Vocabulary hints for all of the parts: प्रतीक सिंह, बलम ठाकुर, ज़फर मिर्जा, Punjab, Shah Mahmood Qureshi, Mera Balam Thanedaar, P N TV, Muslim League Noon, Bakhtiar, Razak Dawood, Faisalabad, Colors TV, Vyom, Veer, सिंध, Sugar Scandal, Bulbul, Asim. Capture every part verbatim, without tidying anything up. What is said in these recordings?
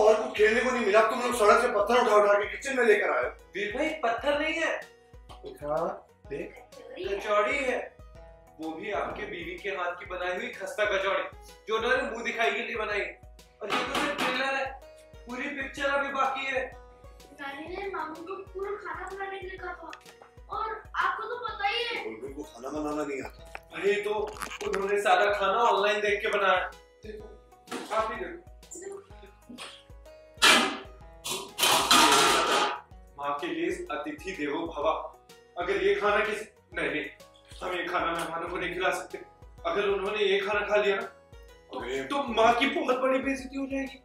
को और कुछ खेलने को नहीं मिला। तुम लोग सड़क से पत्थर उठा उठा के किचन में लेकर आए। वीर भाई पत्थर नहीं है, उठा देख कचौड़ी है, वो भी आपके बीवी के हाथ की बनाई हुई खस्ता कचौड़ी जो उन्होंने मुंह दिखाई के लिए बनाई। और ये तो सिर्फ ट्रेलर है, पूरी पिक्चर अभी बाकी है। मामू को पूरा खाना बनाने के लिए कहा था और आपको तो पता ही है बुलबुल को खाना बनाना नहीं आता। अरे तो उन्होंने सारा खाना ऑनलाइन देख के बनाया। देखो आप ही देखो, माँ के लिए अतिथि देवो भवा। अगर ये खाना किस नहीं नहीं हम ये खाना मेहमानों को नहीं खिला सकते। अगर उन्होंने ये खाना खा लिया ना तो, तो माँ की बहुत बड़ी बेइज्जती हो जाएगी।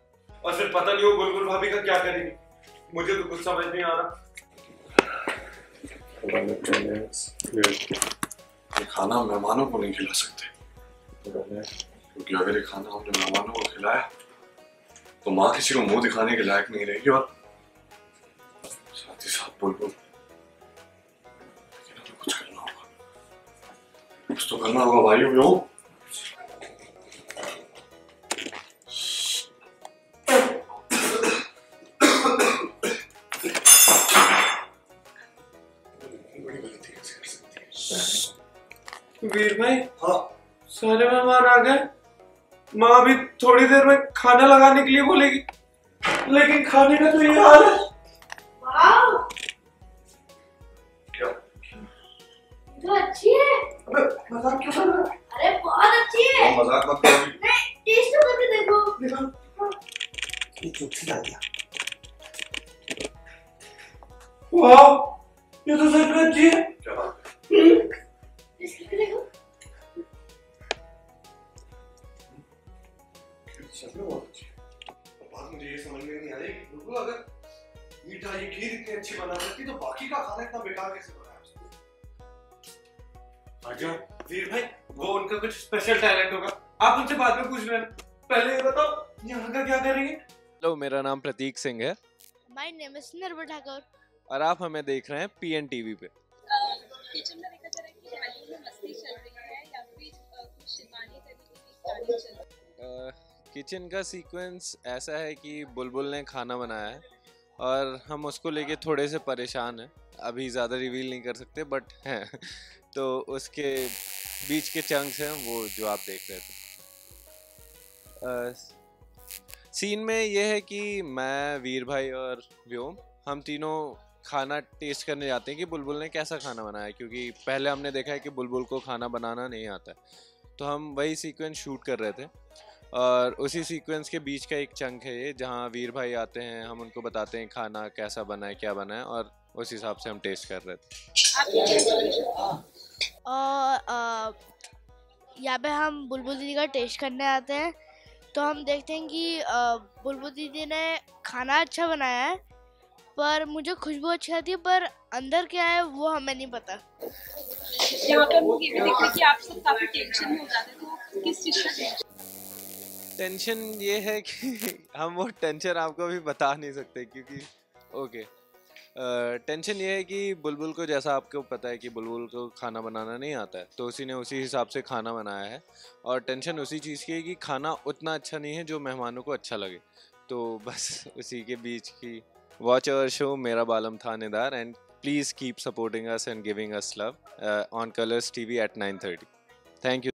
और फिर पता नहीं वो बुलबुल भाभी का क्या करेंगे, मुझे तो कुछ समझ नहीं आ रहा। ये खाना हम मेहमानों को नहीं खिला सकते क्योंकि तो अगर ये खाना हमने मेहमानों को खिलाया तो माँ किसी को मुंह दिखाने के लायक नहीं रहेगी। और साथ ही साथ बुलबुल तो करना होगा भाई। व्योम बड़ी गलती कैसे कर सकती है। वीर भाई हाँ सारे मेहमान आ गए। माँ अभी थोड़ी देर में खाना लगाने के लिए बोलेगी, लेकिन खाने का तो ये हाल है। क्या तो अच्छी है। अबे मजाक क्यों कर रहा है? अरे बहुत अच्छी है। मजाक मत करो। नहीं टेस्ट तो करके देखो। देखो ये चुटकी डाल दिया। वाह ये तो सच में अच्छी है। क्या बात है? टेस्ट करके देखो। सच में बहुत अच्छी है। बात मुझे ये समझ में नहीं आ रही कि बिल्कुल अगर मीठा ये खीर इतनी अच्छी बना सकती तो बाकी का खाना इतना बेकार कैसे बनाया उसने? अच्छा वीर भाई वो उनका कुछ स्पेशल टैलेंट होगा, आप उनसे बाद में पूछ लेना। पहले ये बताओ यहाँ का क्या करेंगे। हेलो मेरा नाम प्रतीक सिंह है। माय नेम इज मेरा बलम ठाकुर और आप हमें देख रहे हैं पी एन टीवी पे। किचन में देखा जा रहा है कि हॉलीवुड में मस्ती चल रही है या फिर कुछ शिवानी तरीके की कहानी चल रही है। किचन का सीक्वेंस ऐसा है कि बुलबुल ने खाना बनाया है और हम उसको लेके थोड़े से परेशान हैं। अभी ज़्यादा रिवील नहीं कर सकते बट हैं। तो उसके बीच के चंक्स हैं वो जो आप देख रहे थे। आ, सीन में ये है कि मैं वीर भाई और व्योम हम तीनों खाना टेस्ट करने जाते हैं कि बुलबुल ने कैसा खाना बनाया, क्योंकि पहले हमने देखा है कि बुलबुल को खाना बनाना नहीं आता। तो हम वही सीक्वेंस शूट कर रहे थे और उसी सीक्वेंस के बीच का एक चंक है ये, जहाँ वीर भाई आते हैं, हम उनको बताते हैं खाना कैसा बना है क्या बना है और उस हिसाब से हम टेस्ट कर रहे थे। और यहाँ पे हम बुलबुल दीदी का टेस्ट करने आते हैं तो हम देखते हैं कि बुलबुल दीदी ने खाना अच्छा बनाया है पर मुझे खुशबू अच्छी आती है पर अंदर क्या है वो हमें नहीं पता। यहाँ पे हम ये भी देखते हैं कि आप सब काफी टेंशन में हो जाते हैं, तो किस चीज़ का टेंशन? टेंशन ये है कि हम वो टेंशन आपको भी बता नहीं सकते क्योंकि ओके टेंशन uh, ये है कि बुलबुल को, जैसा आपको पता है कि बुलबुल को खाना बनाना नहीं आता है तो उसी ने उसी हिसाब से खाना बनाया है। और टेंशन उसी चीज़ की है कि खाना उतना अच्छा नहीं है जो मेहमानों को अच्छा लगे। तो बस उसी के बीच की। Watch our show Mera Balam Thanedar and please keep supporting us and giving us love on Colors TV at nine thirty. Thank you.